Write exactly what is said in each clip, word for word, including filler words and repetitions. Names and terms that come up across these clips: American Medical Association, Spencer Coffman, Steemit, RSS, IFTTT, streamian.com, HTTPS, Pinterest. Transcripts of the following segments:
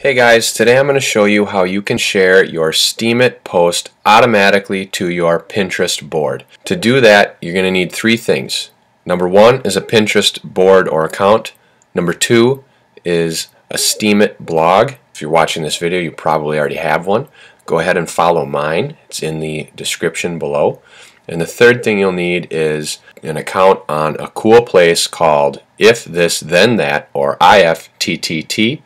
Hey guys, today I'm going to show you how you can share your Steemit post automatically to your Pinterest board. To do that, you're going to need three things. Number one is a Pinterest board or account. Number two is a Steemit blog. If you're watching this video, you probably already have one. Go ahead and follow mine. It's in the description below. And the third thing you'll need is an account on a cool place called If This Then That, or I F T T T.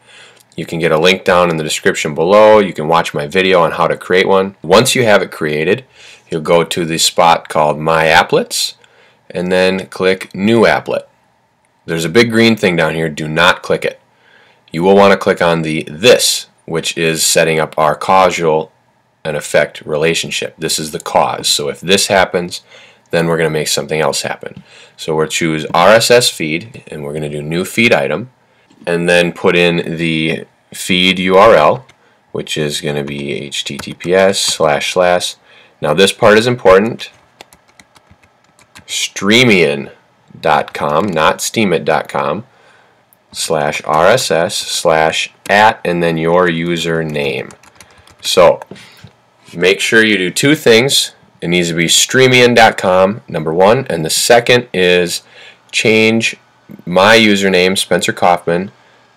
You can get a link down in the description below. You can watch my video on how to create one. Once you have it created, you'll go to the spot called My Applets and then click New Applet. There's a big green thing down here. Do not click it. You will want to click on the This, which is setting up our causal and effect relationship. This is the cause. So if this happens, then we're going to make something else happen. So we'll choose R S S feed and we're going to do New Feed Item, and then put in the feed U R L, which is going to be https slash slash. Now this part is important. streamian dot com, not steemit dot com, slash R S S slash at and then your username. So make sure you do two things. It needs to be streamian dot com, number one, and the second is change my username, Spencer Coffman,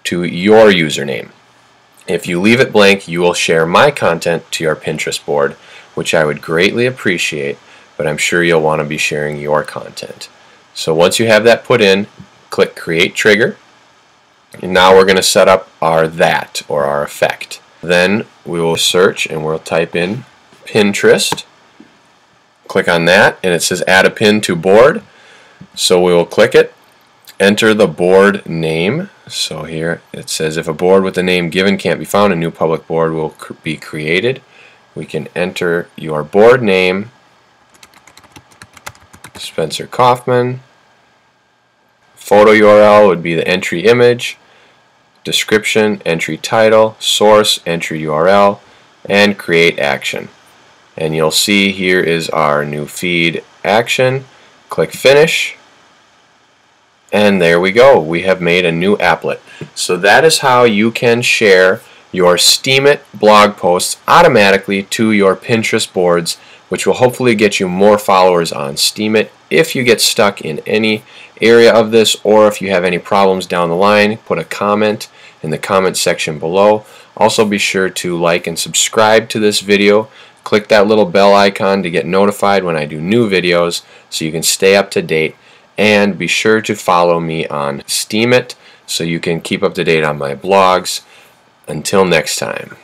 to your username. If you leave it blank, you will share my content to your Pinterest board, which I would greatly appreciate, but I'm sure you'll want to be sharing your content. So once you have that put in, click Create Trigger, and now we're going to set up our that, or our effect. Then we will search and we'll type in Pinterest, click on that, and it says Add a Pin to Board, so we will click it. Enter the board name. So here it says, if a board with the name given can't be found, a new public board will cr be created. We can enter your board name, Spencer Coffman. Photo U R L would be the entry image, description, entry title, source, entry U R L, and create action. And you'll see here is our new feed action. Click Finish. And there we go. We have made a new applet. So that is how you can share your Steemit blog posts automatically to your Pinterest boards, which will hopefully get you more followers on Steemit. If you get stuck in any area of this, or if you have any problems down the line, put a comment in the comment section below. Also be sure to like and subscribe to this video. Click that little bell icon to get notified when I do new videos so you can stay up to date. And be sure to follow me on Steemit so you can keep up to date on my blogs. Until next time.